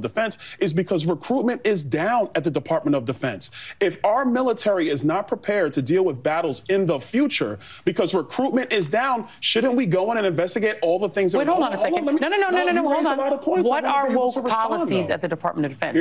Defense is because recruitment is down at the Department of Defense. If our military is not prepared to deal with battles in the future because recruitment is down, shouldn't we go in and investigate all the things that we're doing? Wait, hold on a second. No, hold on. What are woke policies at the Department of Defense?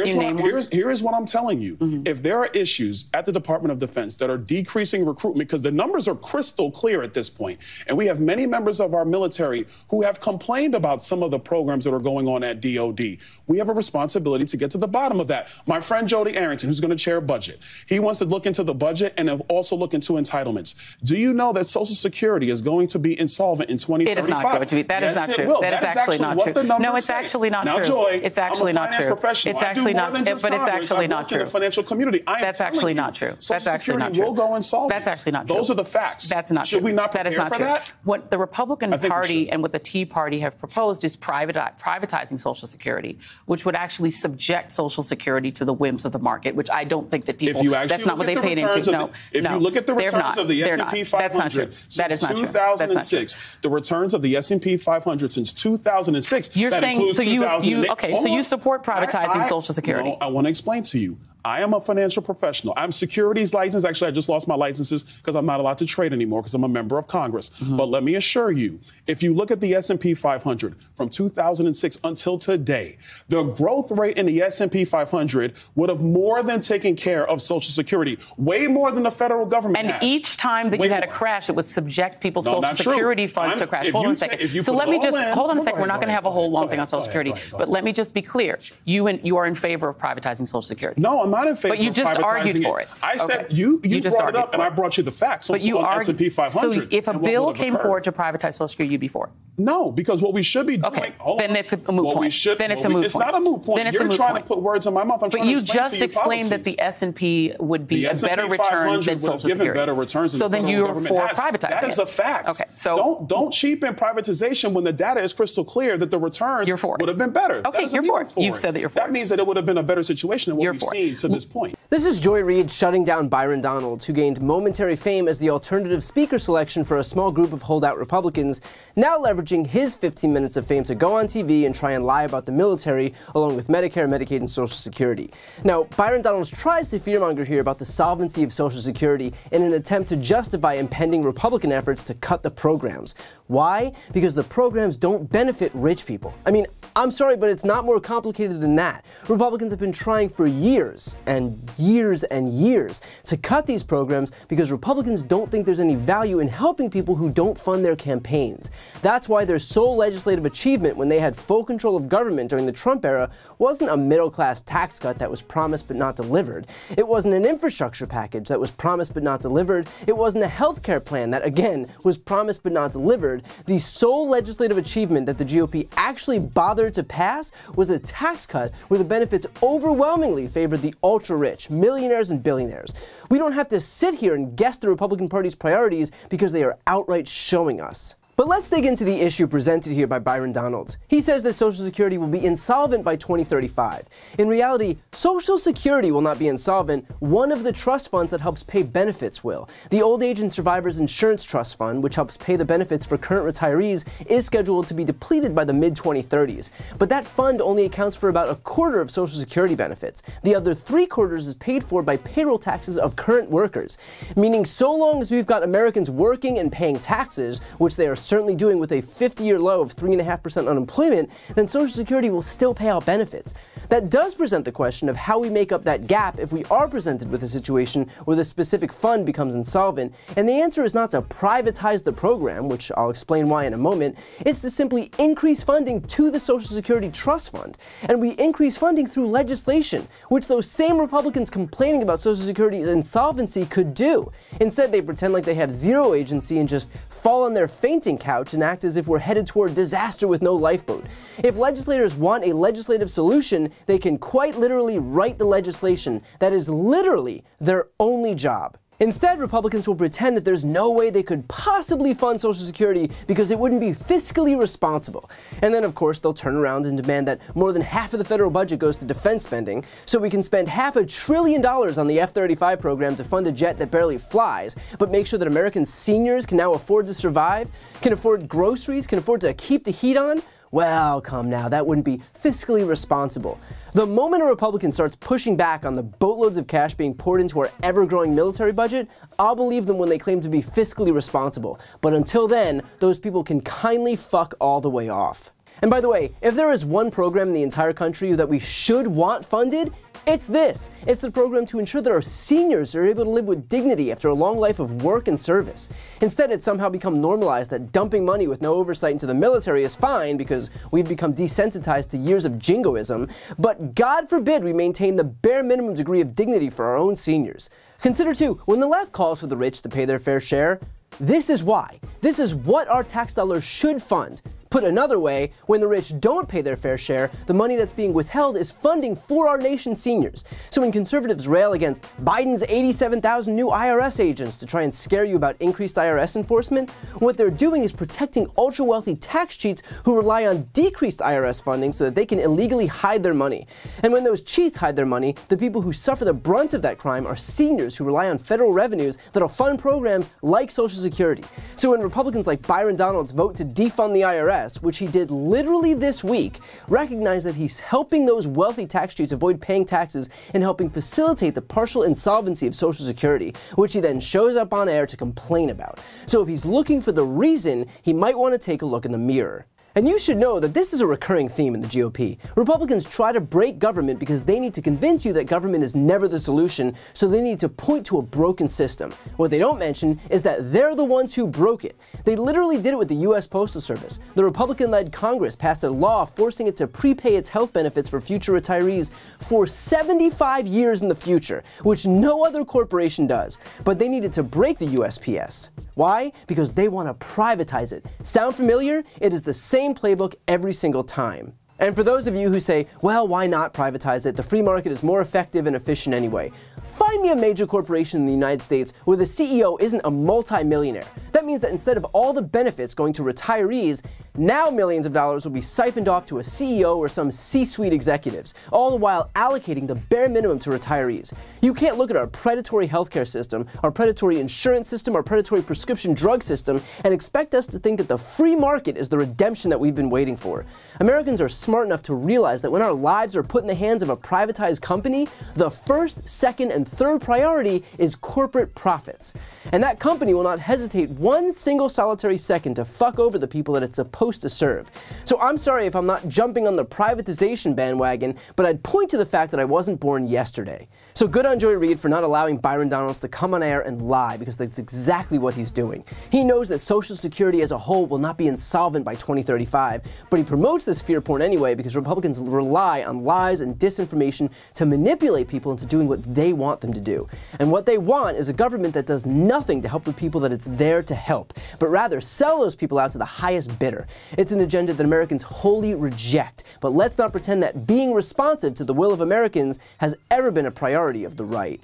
Here is what I'm telling you. Mm-hmm. If there are issues at the Department of Defense that are decreasing recruitment, because the numbers are crystal clear at this point, and we have many members of our military who have complained about some of the programs that are going on at DOD, we have a responsibility to get to the bottom of that. My friend Jody Arrington, who's going to chair budget, he wants to look into the budget and also look into entitlements. Do you know that Social Security is going to be insolvent in 2035? It is not going to be. That is not true. That is actually not true. No, it's actually not true. Joy, it's actually not true. It's actually not true. But it's actually not true. Financial community. That's actually not true. That's actually not true. Social Security will go insolvent. That's actually not true. Those are the facts. That's not true. Should we not prepare for that? What the Republican Party and what the Tea Party have proposed is privatizing Social Security, which would actually subject Social Security to the whims of the market, which I don't think that people, that's not what they paid into. No, if you look at the returns of the S&P 500 since 2006, the returns of the S&P 500 since 2006, you're saying, so you support privatizing Social Security. No, I want to explain to you. I am a financial professional. I'm securities licensed. Actually, I just lost my licenses because I'm not allowed to trade anymore because I'm a member of Congress. Mm-hmm. But let me assure you, if you look at the S&P 500 from 2006 until today, the growth rate in the S&P 500 would have more than taken care of Social Security, way more than the federal government has. And each time that you had a crash, it would subject people's Social Security funds to crash. Hold on a second. So let me just, hold on a second. We're not going to have a whole long thing on Social Security, but let me just be clear. You are in favor of privatizing Social Security. No, I'm not in favor of privatizing it. But you just argued for it. I said you brought it up, and I brought you the facts. But you are S&P 500. So if a bill came forward to privatize Social Security, you'd be for it. No, because what we should be doing. Okay, then it's a moot point. Then it's a moot point. It's not a moot point. You're trying to put words in my mouth. But you just explained that the S&P would be a better return than Social Security. So then you're for privatizing. That is a fact. Okay, so don't cheapen privatization when the data is crystal clear that the returns would have been better. Okay, you're for it. You've said that you're for it. That means that it would have been a better situation than what we've seen to this point. This is Joy Reid shutting down Byron Donalds, who gained momentary fame as the alternative speaker selection for a small group of holdout Republicans, now leveraging his 15 minutes of fame to go on TV and try and lie about the military, along with Medicare, Medicaid, and Social Security. Now, Byron Donalds tries to fearmonger here about the solvency of Social Security in an attempt to justify impending Republican efforts to cut the programs. Why? Because the programs don't benefit rich people. I mean, I'm sorry, but it's not more complicated than that. Republicans have been trying for years and years and years to cut these programs because Republicans don't think there's any value in helping people who don't fund their campaigns. That's why their sole legislative achievement when they had full control of government during the Trump era wasn't a middle-class tax cut that was promised but not delivered. It wasn't an infrastructure package that was promised but not delivered. It wasn't a health care plan that, again, was promised but not delivered. The sole legislative achievement that the GOP actually bothered to pass was a tax cut where the benefits overwhelmingly favored the ultra-rich, millionaires and billionaires. We don't have to sit here and guess the Republican Party's priorities because they are outright showing us. But let's dig into the issue presented here by Byron Donalds. He says that Social Security will be insolvent by 2035. In reality, Social Security will not be insolvent. One of the trust funds that helps pay benefits will. The Old Age and Survivors Insurance Trust Fund, which helps pay the benefits for current retirees, is scheduled to be depleted by the mid-2030s. But that fund only accounts for about a quarter of Social Security benefits. The other three-quarters is paid for by payroll taxes of current workers. Meaning, so long as we've got Americans working and paying taxes, which they are certainly doing with a 50-year low of 3.5% unemployment, then Social Security will still pay out benefits. That does present the question of how we make up that gap if we are presented with a situation where the specific fund becomes insolvent, and the answer is not to privatize the program, which I'll explain why in a moment, it's to simply increase funding to the Social Security Trust Fund. And we increase funding through legislation, which those same Republicans complaining about Social Security's insolvency could do. Instead, they pretend like they have zero agency and just fall on their fainting couch and act as if we're headed toward disaster with no lifeboat. If legislators want a legislative solution, they can quite literally write the legislation. That is literally their only job. Instead, Republicans will pretend that there's no way they could possibly fund Social Security because it wouldn't be fiscally responsible. And then, of course, they'll turn around and demand that more than half of the federal budget goes to defense spending, so we can spend $500 billion on the F-35 program to fund a jet that barely flies, but make sure that American seniors can now afford to survive, can afford groceries, can afford to keep the heat on. Well, come now, that wouldn't be fiscally responsible. The moment a Republican starts pushing back on the boatloads of cash being poured into our ever-growing military budget, I'll believe them when they claim to be fiscally responsible. But until then, those people can kindly fuck all the way off. And by the way, if there is one program in the entire country that we should want funded, it's this. It's the program to ensure that our seniors are able to live with dignity after a long life of work and service. Instead, it's somehow become normalized that dumping money with no oversight into the military is fine because we've become desensitized to years of jingoism, but God forbid we maintain the bare minimum degree of dignity for our own seniors. Consider too, when the left calls for the rich to pay their fair share, this is why. This is what our tax dollars should fund. Put another way, when the rich don't pay their fair share, the money that's being withheld is funding for our nation's seniors. So when conservatives rail against Biden's 87,000 new IRS agents to try and scare you about increased IRS enforcement, what they're doing is protecting ultra-wealthy tax cheats who rely on decreased IRS funding so that they can illegally hide their money. And when those cheats hide their money, the people who suffer the brunt of that crime are seniors who rely on federal revenues that'll fund programs like Social Security. So when Republicans like Byron Donalds vote to defund the IRS, which he did literally this week, recognize that he's helping those wealthy tax cheats avoid paying taxes and helping facilitate the partial insolvency of Social Security, which he then shows up on air to complain about. So if he's looking for the reason, he might want to take a look in the mirror. And you should know that this is a recurring theme in the GOP. Republicans try to break government because they need to convince you that government is never the solution, so they need to point to a broken system. What they don't mention is that they're the ones who broke it. They literally did it with the U.S. Postal Service. The Republican-led Congress passed a law forcing it to prepay its health benefits for future retirees for 75 years in the future, which no other corporation does. But they needed to break the USPS. Why? Because they want to privatize it. Sound familiar? It is the same playbook every single time. And for those of you who say, well, why not privatize it? The free market is more effective and efficient anyway. Find me a major corporation in the United States where the CEO isn't a multi-millionaire. That means that instead of all the benefits going to retirees, now millions of dollars will be siphoned off to a CEO or some C-suite executives, all the while allocating the bare minimum to retirees. You can't look at our predatory healthcare system, our predatory insurance system, our predatory prescription drug system, and expect us to think that the free market is the redemption that we've been waiting for. Americans are smart enough to realize that when our lives are put in the hands of a privatized company, the first, second, and third priority is corporate profits. And that company will not hesitate one single solitary second to fuck over the people that it's supposed to serve. So I'm sorry if I'm not jumping on the privatization bandwagon, but I'd point to the fact that I wasn't born yesterday. So good on Joy Reid for not allowing Byron Donalds to come on air and lie, because that's exactly what he's doing. He knows that Social Security as a whole will not be insolvent by 2035, but he promotes this fear porn anyway, because Republicans rely on lies and disinformation to manipulate people into doing what they want them to do. And what they want is a government that does nothing to help the people that it's there to help, but rather sell those people out to the highest bidder. It's an agenda that Americans wholly reject, but let's not pretend that being responsive to the will of Americans has ever been a priority of the right.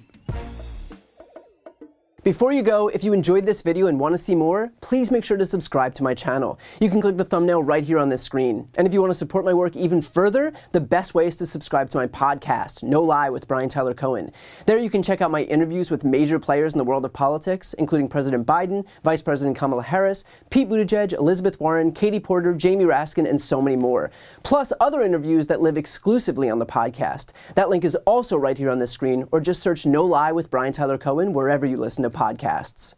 Before you go, if you enjoyed this video and want to see more, please make sure to subscribe to my channel. You can click the thumbnail right here on this screen. And if you want to support my work even further, the best way is to subscribe to my podcast, No Lie with Brian Tyler Cohen. There you can check out my interviews with major players in the world of politics, including President Biden, Vice President Kamala Harris, Pete Buttigieg, Elizabeth Warren, Katie Porter, Jamie Raskin, and so many more. Plus other interviews that live exclusively on the podcast. That link is also right here on this screen, or just search No Lie with Brian Tyler Cohen wherever you listen to podcasts.